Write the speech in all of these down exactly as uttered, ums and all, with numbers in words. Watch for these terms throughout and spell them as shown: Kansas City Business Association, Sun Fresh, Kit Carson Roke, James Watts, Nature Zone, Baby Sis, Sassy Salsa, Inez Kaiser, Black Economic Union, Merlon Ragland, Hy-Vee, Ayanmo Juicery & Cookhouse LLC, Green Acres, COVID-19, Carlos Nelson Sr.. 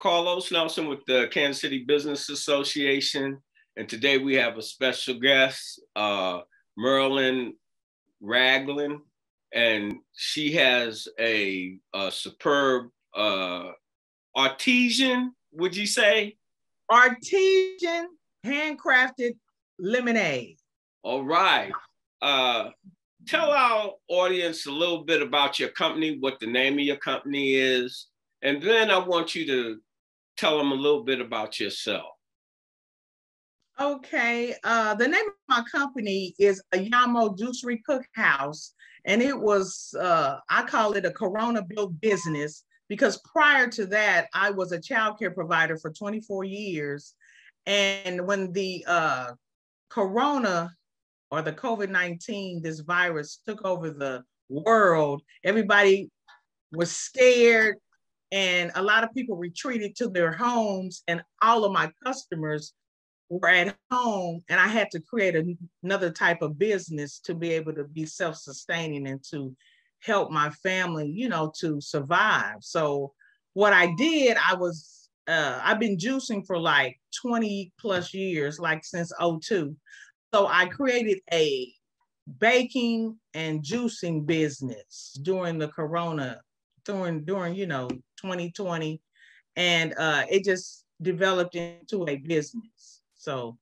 Carlos Nelson with the Kansas City Business Association. And today we have a special guest, uh, Merlon Ragland. And she has a, a superb uh, artesian, would you say? Artesian handcrafted lemonade. All right. Uh, tell our audience a little bit about your company, what the name of your company is, and then I want you to tell them a little bit about yourself. Okay. Uh, the name of my company is Ayanmo Juicery Cookhouse, and it was, uh, I call it a Corona-built business because prior to that, I was a child care provider for twenty-four years. And when the uh, Corona or the COVID nineteen, this virus took over the world, everybody was scared and a lot of people retreated to their homes, and all of my customers were at home, and I had to create a, another type of business to be able to be self-sustaining and to help my family, you know, to survive. So what I did, I was, uh, I've been juicing for like twenty plus years, like since oh two. So I created a baking and juicing business during the Corona, during, during you know, twenty twenty. And uh, it just developed into a business, so.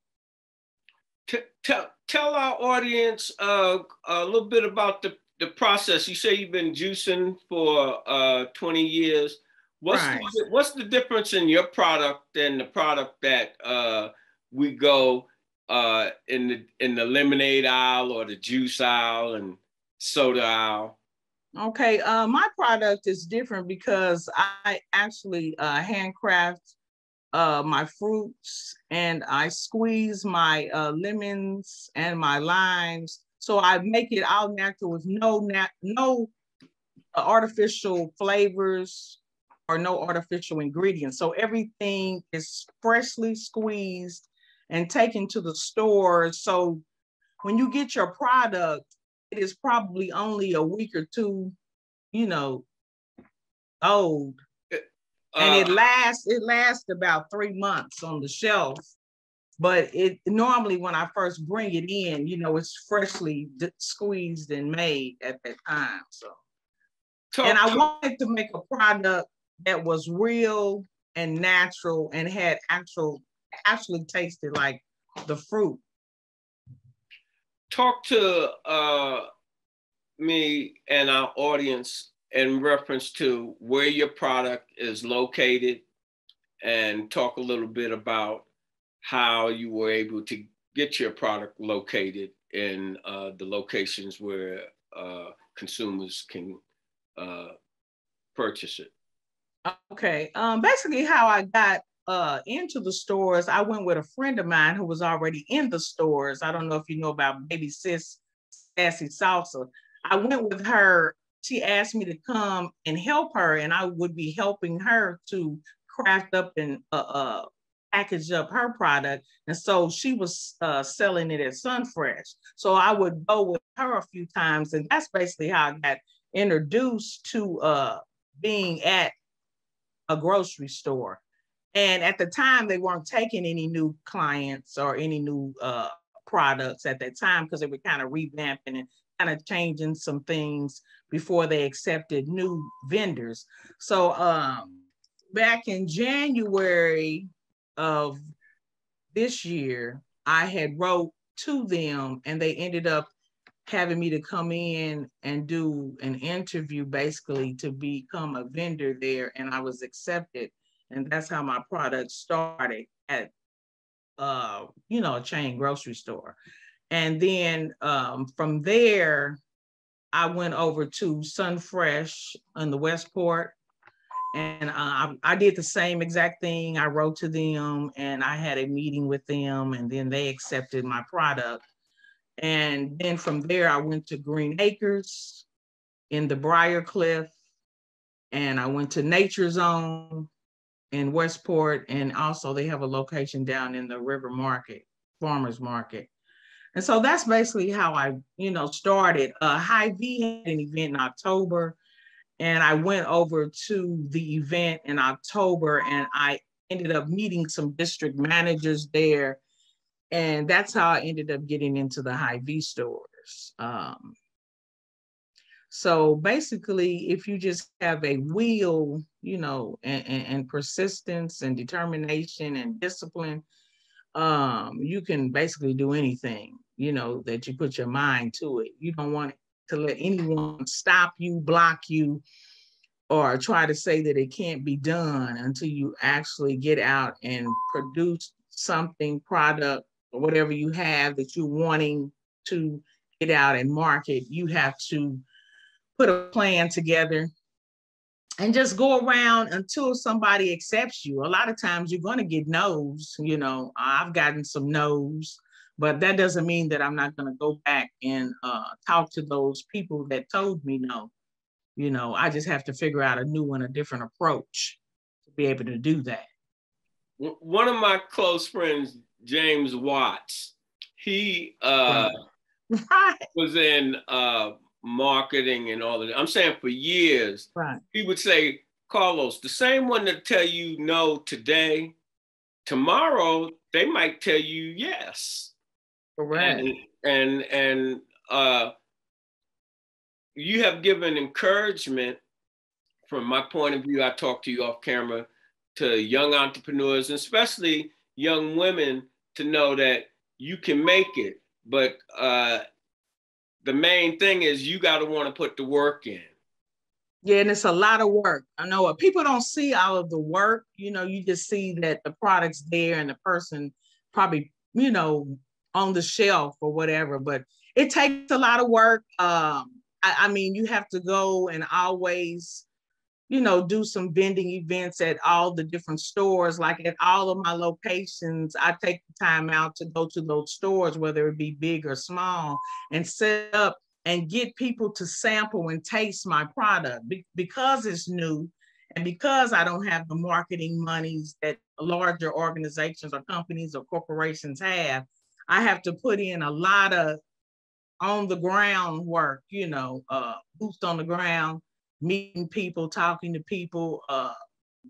T tell, tell our audience uh, a little bit about the, the process. You say you've been juicing for uh, twenty years. What's, right. the, what's the difference in your product than the product that uh, we go uh, in the in the lemonade aisle or the juice aisle and soda aisle? Okay, uh, my product is different because I actually uh, handcraft uh, my fruits, and I squeeze my uh, lemons and my limes. So I make it all natural with no nat no artificial flavors or no artificial ingredients. So everything is freshly squeezed and taken to the store. So when you get your product, it is probably only a week or two, you know, old. Uh, and it lasts, it lasts about three months on the shelf. But it normally when I first bring it in, you know, it's freshly squeezed and made at that time. So, talk, and I wanted to make a product that was real and natural and had actual, actually tasted like the fruit. Talk to uh, me and our audience in reference to where your product is located, and talk a little bit about how you were able to get your product located in uh, the locations where uh, consumers can uh, purchase it. Okay, um, basically how I got uh, into the stores, I went with a friend of mine who was already in the stores. I don't know if you know about Baby Sis, Sassy Salsa. I went with her. She asked me to come and help her, and I would be helping her to craft up and uh, uh, package up her product. And so she was uh, selling it at Sun Fresh. So I would go with her a few times, and that's basically how I got introduced to uh, being at a grocery store. And at the time, they weren't taking any new clients or any new uh, products at that time because they were kind of revamping and kind of changing some things before they accepted new vendors. So um, back in January of this year, I had wrote to them, and they ended up having me to come in and do an interview basically to become a vendor there, and I was accepted. And that's how my product started at, uh, you know, a chain grocery store. And then um, from there, I went over to Sun Fresh in the Westport, and uh, I, I did the same exact thing. I wrote to them, and I had a meeting with them, and then they accepted my product. And then from there, I went to Green Acres in the Briarcliff, and I went to Nature Zone in Westport, and also they have a location down in the River Market, Farmers Market. And so that's basically how I, you know, started. Uh, Hy-Vee had an event in October, And I went over to the event in October, and I ended up meeting some district managers there. And that's how I ended up getting into the Hy-Vee stores. Um, so basically, if you just have a will, you know, and, and, and persistence and determination and discipline, um, you can basically do anything, you know, that you put your mind to it. You don't want to let anyone stop you, block you, or try to say that it can't be done until you actually get out and produce something, product, or whatever you have that you're wanting to get out and market. You have to put a plan together and just go around until somebody accepts you. A lot of times you're going to get no's. You know, I've gotten some no's, but that doesn't mean that I'm not going to go back and uh, talk to those people that told me no. You know, I just have to figure out a new and a different approach to be able to do that. One of my close friends, James Watts, he uh, right. was in uh, marketing and all of that. I'm saying for years, right. He would say, Carlos, the same one that tell you no today, tomorrow they might tell you yes. Correct. And, and, and uh, you have given encouragement. From my point of view, I talked to you off camera, to young entrepreneurs, and especially young women, to know that you can make it. But uh, the main thing is you got to want to put the work in. Yeah, and it's a lot of work. I know people don't see all of the work. You know, you just see that the product's there and the person probably, you know, on the shelf or whatever. But it takes a lot of work. Um, I mean, you have to go and always, you know, do some vending events at all the different stores. Like at all of my locations, I take the time out to go to those stores, whether it be big or small, and set up and get people to sample and taste my product. Be- because it's new and because I don't have the marketing monies that larger organizations or companies or corporations have, I have to put in a lot of on the ground work, you know, uh, boots on the ground, meeting people, talking to people, uh,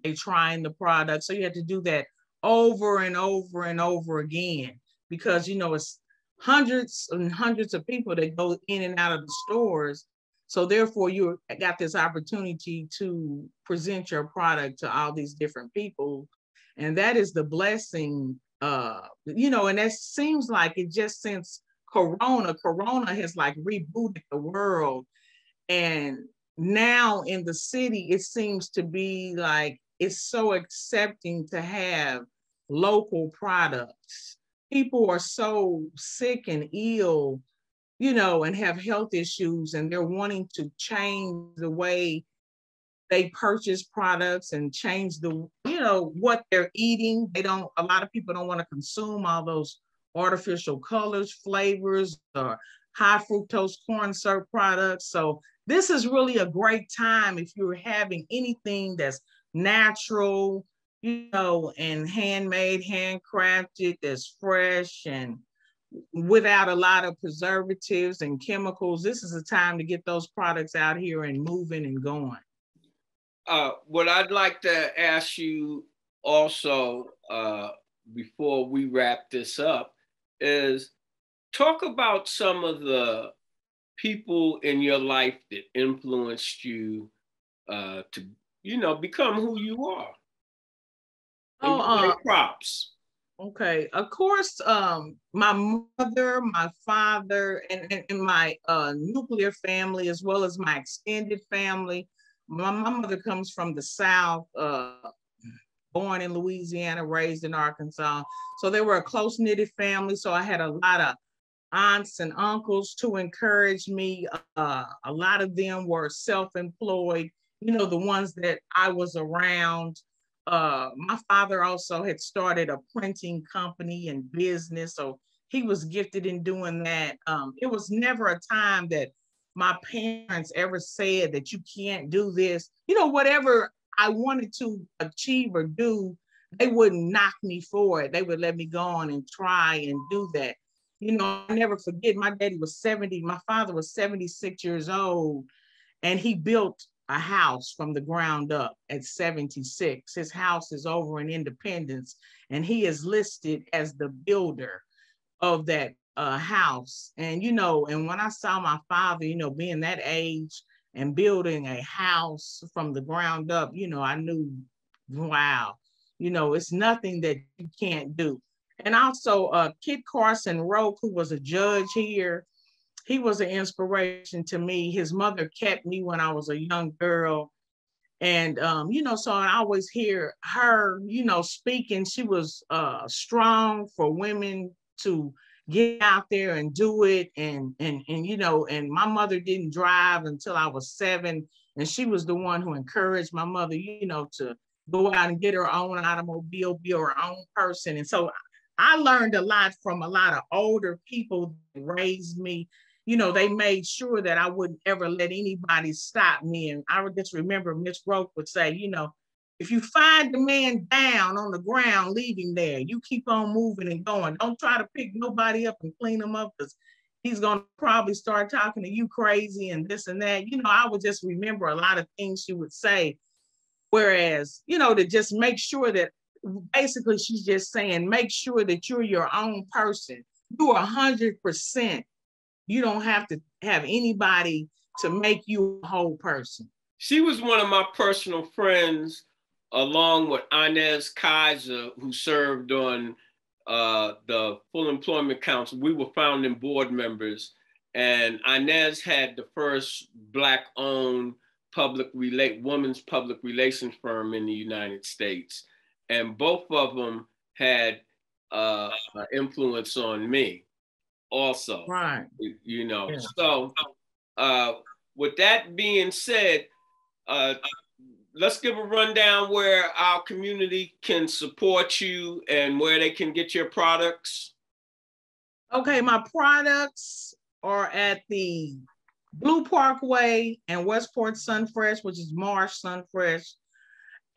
they trying the product. So you have to do that over and over and over again, because, you know, it's hundreds and hundreds of people that go in and out of the stores. So therefore you got this opportunity to present your product to all these different people. And that is the blessing, uh, you know, and that seems like it just since Corona, Corona has like rebooted the world. And now in the city, it seems to be like, it's so accepting to have local products. People are so sick and ill, you know, and have health issues, and they're wanting to change the way they purchase products and change the, you know, what they're eating. They don't, a lot of people don't want to consume all those artificial colors, flavors, or high fructose corn syrup products. So this is really a great time if you're having anything that's natural, you know, and handmade, handcrafted, that's fresh and without a lot of preservatives and chemicals. This is a time to get those products out here and moving and going. Uh, what I'd like to ask you also, uh, before we wrap this up, is talk about some of the people in your life that influenced you uh, to, you know, become who you are. Oh, uh, props. Okay. Of course, um, my mother, my father, and, and my uh, nuclear family, as well as my extended family. My, my mother comes from the South, uh, born in Louisiana, raised in Arkansas. So they were a close-knitted family. So I had a lot of aunts and uncles to encourage me. Uh, a lot of them were self-employed, you know, the ones that I was around. Uh, my father also had started a printing company and business, so he was gifted in doing that. Um, it was never a time that my parents ever said that you can't do this. You know, whatever I wanted to achieve or do, they wouldn't knock me for it. They would let me go on and try and do that. You know, I never forget, my daddy was seventy, my father was seventy-six years old, and he built a house from the ground up at seventy-six. His house is over in Independence, and he is listed as the builder of that uh, house. And, you know, and when I saw my father, you know, being that age and building a house from the ground up, you know, I knew, wow, you know, it's nothing that you can't do. And also uh, Kit Carson Roke, who was a judge here, he was an inspiration to me. His mother kept me when I was a young girl. And, um, you know, so I always hear her, you know, speaking. She was uh, strong for women to get out there and do it. And, and, and, you know, and my mother didn't drive until I was seven. And she was the one who encouraged my mother, you know, to go out and get her own automobile, be her own person. And so I learned a lot from a lot of older people that raised me. You know, they made sure that I wouldn't ever let anybody stop me. And I just remember Miss Roke would say, you know, if you find the man down on the ground, leave him there. You keep on moving and going. Don't try to pick nobody up and clean him up, because he's going to probably start talking to you crazy and this and that. You know, I would just remember a lot of things she would say. Whereas, you know, to just make sure that, basically she's just saying, make sure that you're your own person. You are one hundred percent. You don't have to have anybody to make you a whole person. She was one of my personal friends, along with Inez Kaiser, who served on uh, the Full Employment Council. We were founding board members, and Inez had the first Black-owned public relate women's public relations firm in the United States, and both of them had uh, influence on me. Also, right, you know, yeah. So uh, with that being said, uh, let's give a rundown where our community can support you and where they can get your products. Okay, my products are at the Blue Parkway and Westport Sun Fresh, which is Marsh Sun Fresh,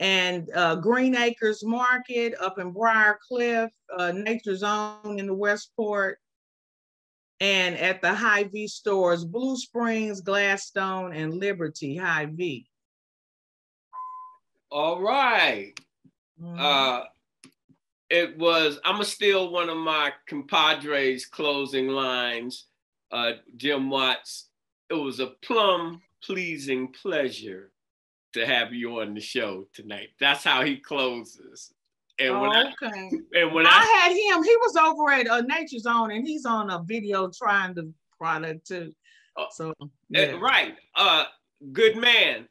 and uh, Green Acres Market up in Briarcliff, uh, Nature Zone in the Westport, and at the Hy-Vee stores, Blue Springs, Gladstone, and Liberty Hy-Vee. All right. Mm. Uh, it was, I'm going to steal one of my compadre's closing lines, uh, Jim Watts. It was a plum pleasing pleasure to have you on the show tonight. That's how he closes. And when, oh, okay. I, and when I, I had him, he was over at uh, Nature Zone, and he's on a video trying the product too. So yeah. Right, uh, good man.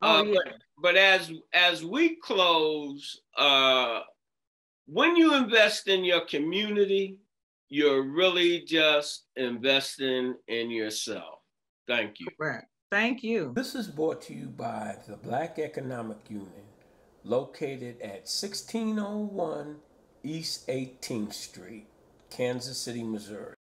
Uh, oh, yeah. but, but as as we close, uh, when you invest in your community, you're really just investing in yourself. Thank you. Right. Thank you. This is brought to you by the Black Economic Union, located at sixteen oh one East eighteenth Street, Kansas City, Missouri.